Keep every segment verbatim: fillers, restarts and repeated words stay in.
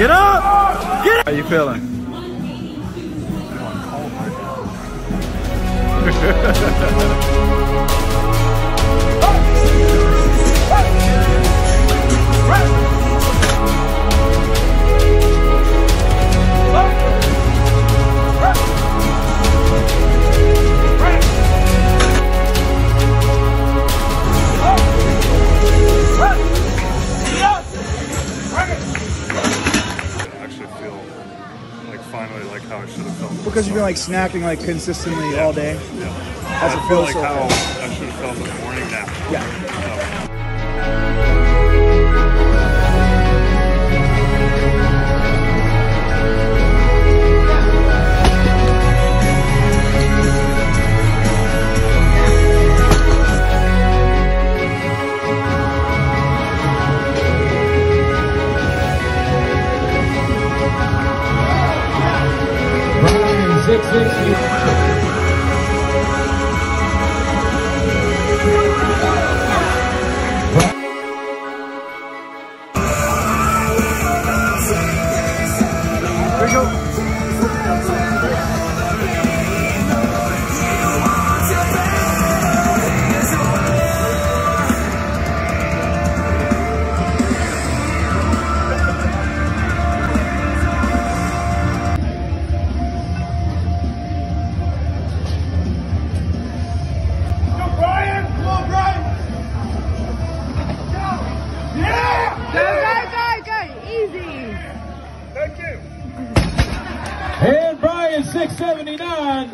Get up! Get up! How you feeling? Finally, like how I should have felt. Because you've been like snacking like consistently yeah. all day. Yeah. How's it feel so far? Like how I should have felt in the morning nap. Yeah. So. Six, six, six. And Brian, six seventy-nine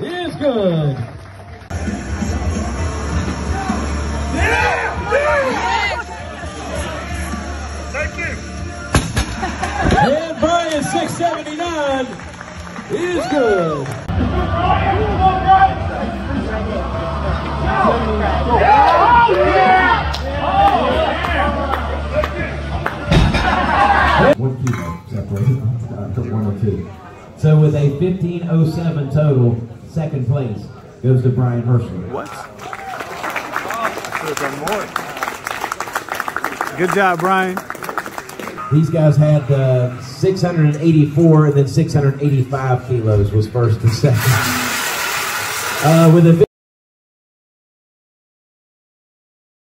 is good. Yeah! Thank you. And Brian, six seventy-nine is good. Yeah! Yeah! One kilo separated, uh, one or two. So with a fifteen oh seven total, second place goes to Brian Hershman. What? I should have done more. Good job, Brian. These guys had uh, six eighty-four and then six eighty-five kilos was first and second. Uh, with a